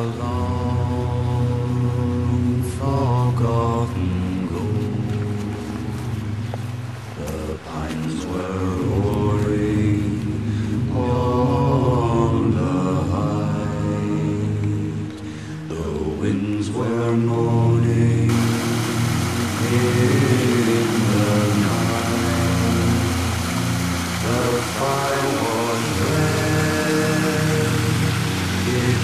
long forgotten gold. The pines were roaring on the height. The winds were moaning in the night. The fire was red. It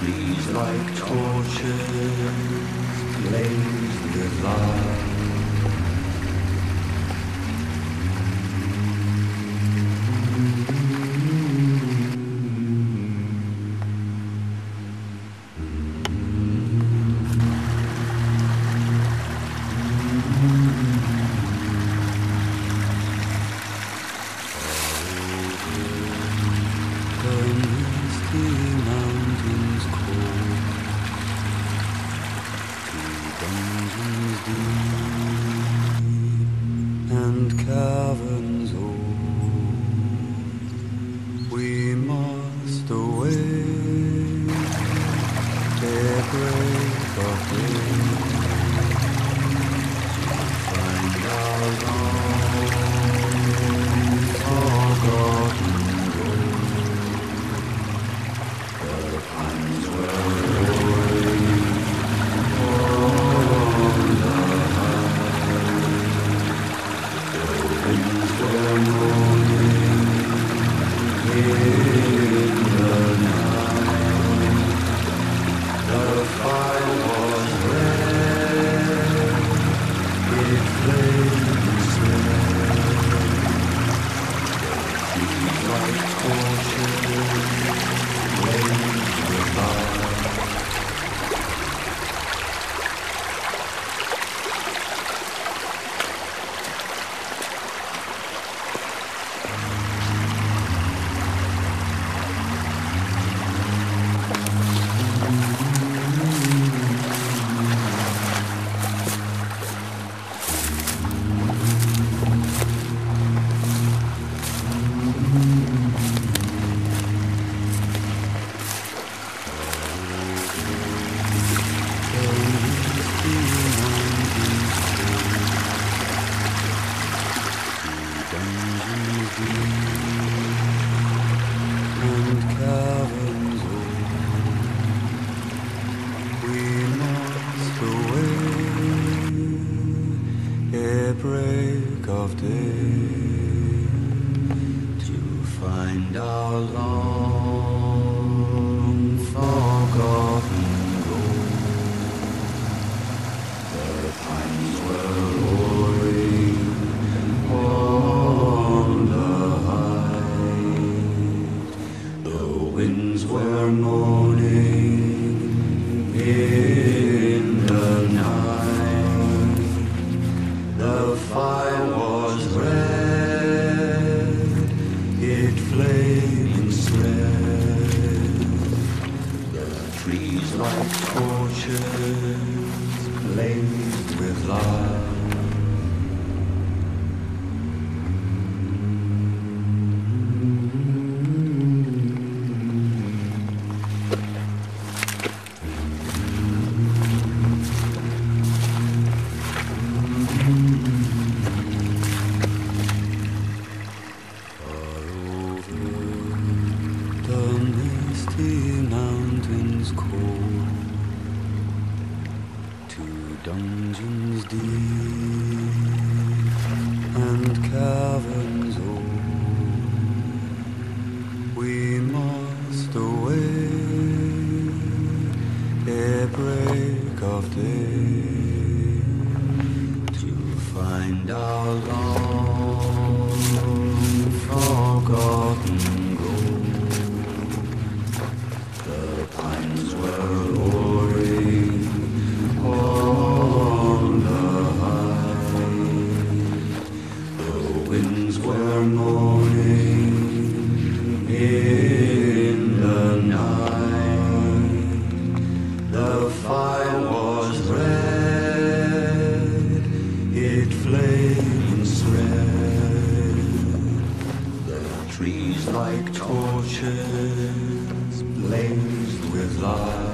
trees like torches blazed with light. Dungeons deep and caverns old, we must await their break of day. Find our long forgotten gold. The pines were break of day to find our long forgotten gold. The pines were roaring on the height. The winds were moaning in the night. The fire was red, it flamed and spread. The trees like torches blazed with light. Mountains cold, to dungeons deep and caverns old, we must await ere break of day to find our long forgotten. Trees like torches blazed with love.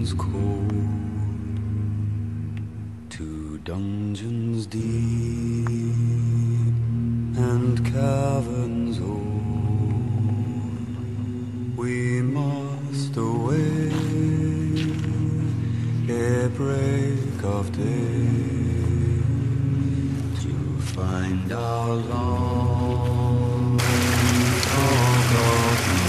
dungeons cold to dungeons deep and caverns old. We must await a break of day to find our long forgotten.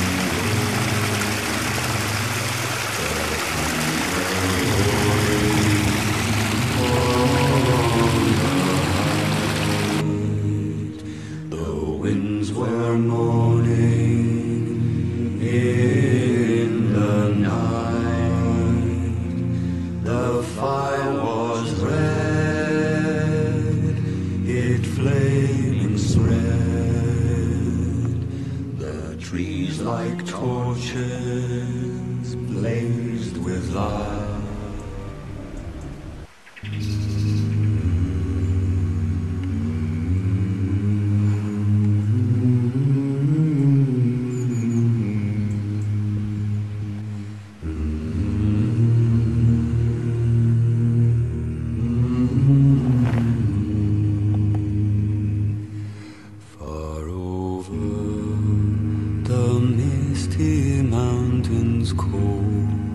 Were moaning in the night. The fire was red, it flaming spread. The trees like torches blazed with light. Misty mountains cold